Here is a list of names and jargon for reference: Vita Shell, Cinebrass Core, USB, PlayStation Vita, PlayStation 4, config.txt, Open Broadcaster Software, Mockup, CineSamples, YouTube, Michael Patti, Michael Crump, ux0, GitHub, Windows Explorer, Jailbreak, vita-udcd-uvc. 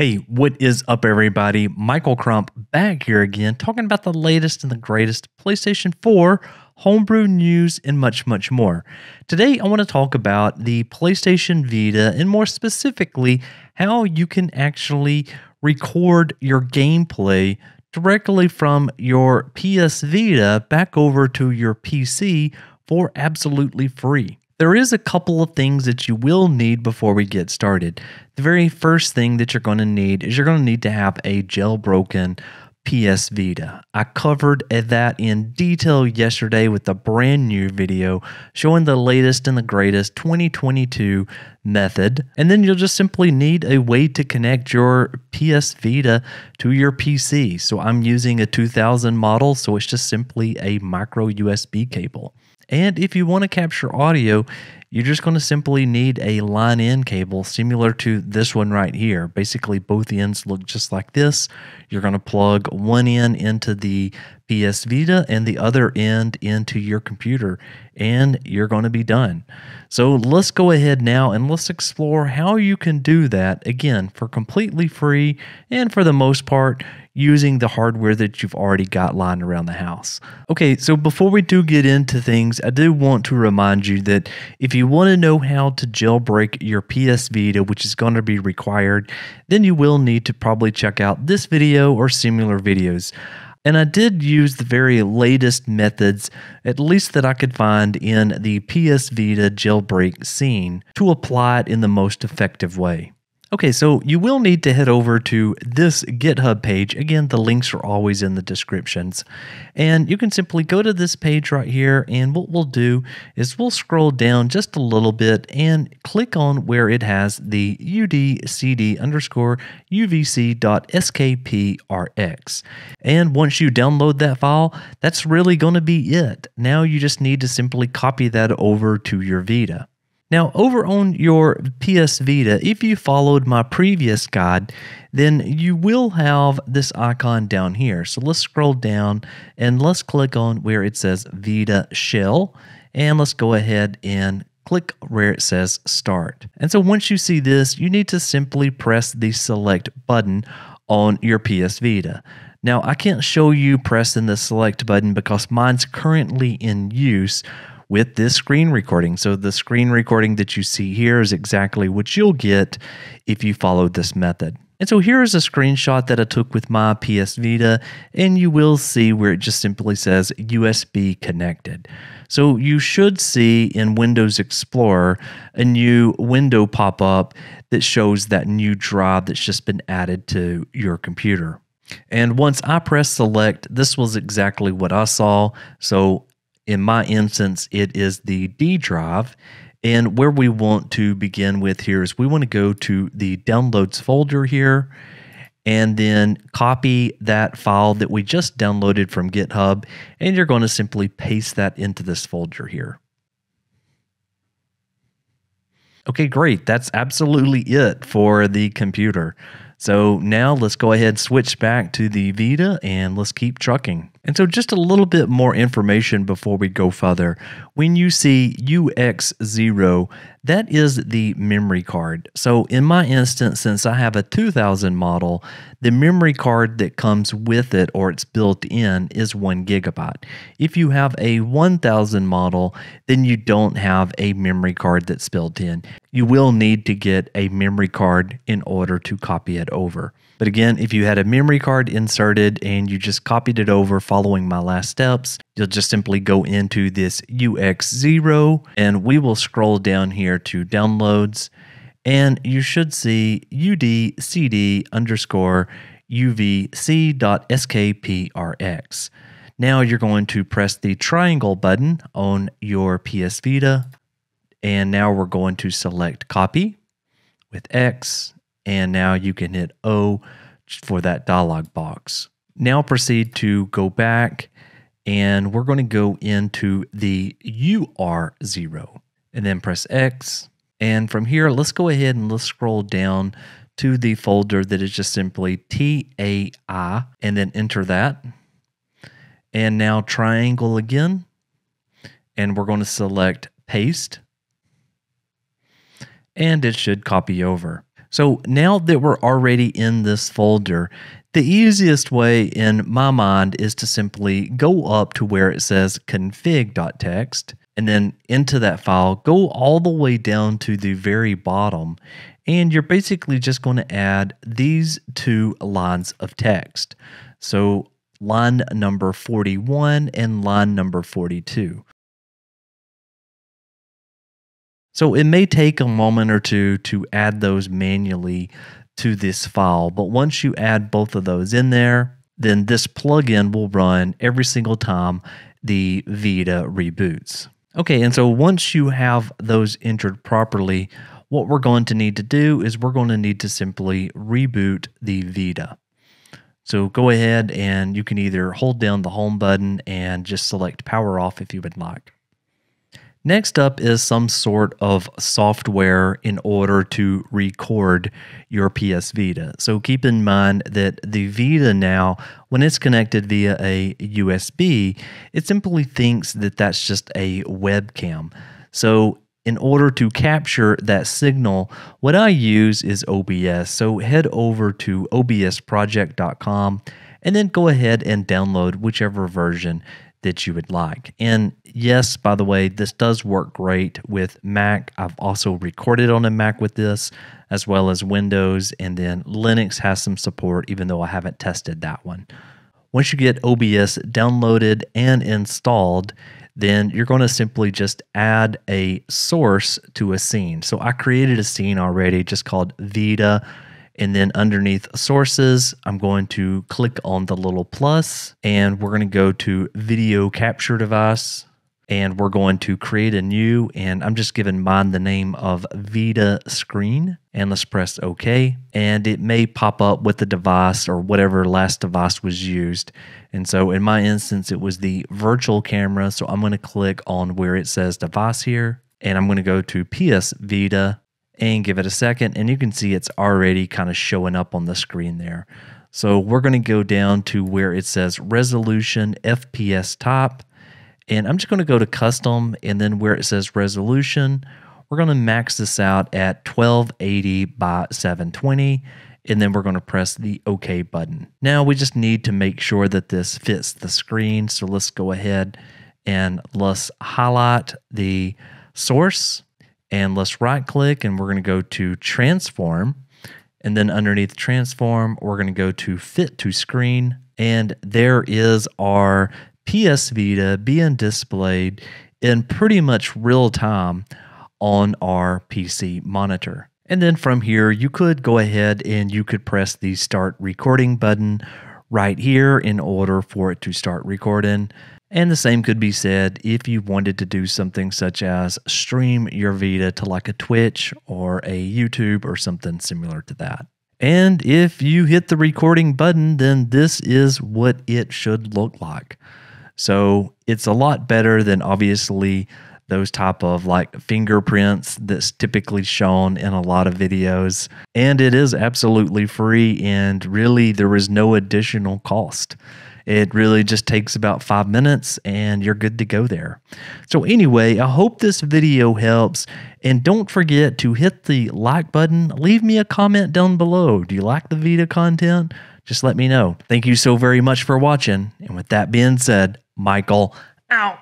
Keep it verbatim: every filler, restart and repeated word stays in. Hey, what is up, everybody? Michael Crump back here again, talking about the latest and the greatest PlayStation four, homebrew news, and much, much more. Today, I want to talk about the PlayStation Vita, and more specifically, how you can actually record your gameplay directly from your P S Vita back over to your P C for absolutely free. There is a couple of things that you will need before we get started. The very first thing that you're going to need is you're going to need to have a jailbroken P S Vita. I covered that in detail yesterday with a brand new video showing the latest and the greatest twenty twenty-two method. And then you'll just simply need a way to connect your P S Vita to your P C. So I'm using a two thousand model, so it's just simply a micro U S B cable. And if you want to capture audio, you're just going to simply need a line-in cable similar to this one right here. Basically, both ends look just like this. You're going to plug one end into the P S Vita and the other end into your computer, and you're going to be done. So let's go ahead now and let's explore how you can do that, again, for completely free and for the most part using the hardware that you've already got lying around the house. Okay, so before we do get into things, I do want to remind you that if you If you want to know how to jailbreak your P S Vita, which is going to be required, then you will need to probably check out this video or similar videos. And I did use the very latest methods, at least that I could find in the P S Vita jailbreak scene, to apply it in the most effective way. Okay, so you will need to head over to this GitHub page. Again, the links are always in the descriptions. And you can simply go to this page right here, and what we'll do is we'll scroll down just a little bit and click on where it has the U D C D underscore U V C dot S K P R X. And once you download that file, that's really going to be it. Now you just need to simply copy that over to your Vita. Now, over on your P S Vita, if you followed my previous guide, then you will have this icon down here. So let's scroll down and let's click on where it says Vita Shell, and let's go ahead and click where it says Start. And so once you see this, you need to simply press the Select button on your P S Vita. Now, I can't show you pressing the Select button because mine's currently in use with this screen recording. So the screen recording that you see here is exactly what you'll get if you follow this method. And so here is a screenshot that I took with my P S Vita, and you will see where it just simply says U S B connected. So you should see in Windows Explorer a new window pop up that shows that new drive that's just been added to your computer. And once I press Select, this was exactly what I saw. So in my instance, it is the D drive, and where we want to begin with here is we want to go to the downloads folder here and then copy that file that we just downloaded from GitHub, and you're going to simply paste that into this folder here. Okay, great. That's absolutely it for the computer. So now let's go ahead and switch back to the Vita and let's keep trucking. And so just a little bit more information before we go further. When you see U X zero, that is the memory card. So in my instance, since I have a two thousand model, the memory card that comes with it or it's built in is one gigabyte. If you have a one thousand model, then you don't have a memory card that's built in. You will need to get a memory card in order to copy it over. But again, if you had a memory card inserted and you just copied it over following my last steps, you'll just simply go into this U X zero, and we will scroll down here to downloads, and you should see U D C D underscore U V C dot S K P R X. Now you're going to press the triangle button on your P S Vita. And now we're going to select copy with X, and now you can hit O for that dialog box. Now proceed to go back, and we're going to go into the U R zero and then press X. And from here, let's go ahead and let's scroll down to the folder that is just simply T A I and then enter that. And now triangle again, and we're going to select paste. And it should copy over. So now that we're already in this folder, the easiest way in my mind is to simply go up to where it says config.txt and then into that file, go all the way down to the very bottom, and you're basically just going to add these two lines of text. So line number forty-one and line number forty-two. So it may take a moment or two to add those manually to this file, but once you add both of those in there, then this plugin will run every single time the Vita reboots. Okay, and so once you have those entered properly, what we're going to need to do is we're going to need to simply reboot the Vita. So go ahead and you can either hold down the home button and just select power off if you would like. Next up is some sort of software in order to record your P S Vita. So keep in mind that the Vita now, when it's connected via a U S B, it simply thinks that that's just a webcam. So in order to capture that signal, what I use is O B S. So head over to O B S project dot com and then go ahead and download whichever version that you would like. And yes, by the way, this does work great with Mac. I've also recorded on a Mac with this, as well as Windows, and then Linux has some support, even though I haven't tested that one. Once you get O B S downloaded and installed, then you're going to simply just add a source to a scene. So I created a scene already just called Vita. And then underneath sources, I'm going to click on the little plus, and we're going to go to video capture device, and we're going to create a new, and I'm just giving mine the name of Vita Screen, and let's press OK. And it may pop up with the device or whatever last device was used. And so in my instance, it was the virtual camera. So I'm going to click on where it says device here, and I'm going to go to P S Vita and give it a second, and you can see it's already kind of showing up on the screen there. So we're going to go down to where it says resolution, F P S type, and I'm just going to go to custom, and then where it says resolution, we're going to max this out at twelve eighty by seven twenty, and then we're going to press the OK button. Now we just need to make sure that this fits the screen, so let's go ahead and let's highlight the source. And let's right click, and we're going to go to transform, and then underneath transform, we're going to go to fit to screen, and there is our P S Vita being displayed in pretty much real time on our P C monitor. And then from here, you could go ahead and you could press the start recording button right here in order for it to start recording. And the same could be said if you wanted to do something such as stream your Vita to like a Twitch or a YouTube or something similar to that. And if you hit the recording button, then this is what it should look like. So it's a lot better than obviously those type of like fingerprints that's typically shown in a lot of videos. And it is absolutely free, and really there is no additional cost. It really just takes about five minutes and you're good to go there. So anyway, I hope this video helps, and don't forget to hit the like button. Leave me a comment down below. Do you like the Vita content? Just let me know. Thank you so very much for watching. And with that being said, Michael out.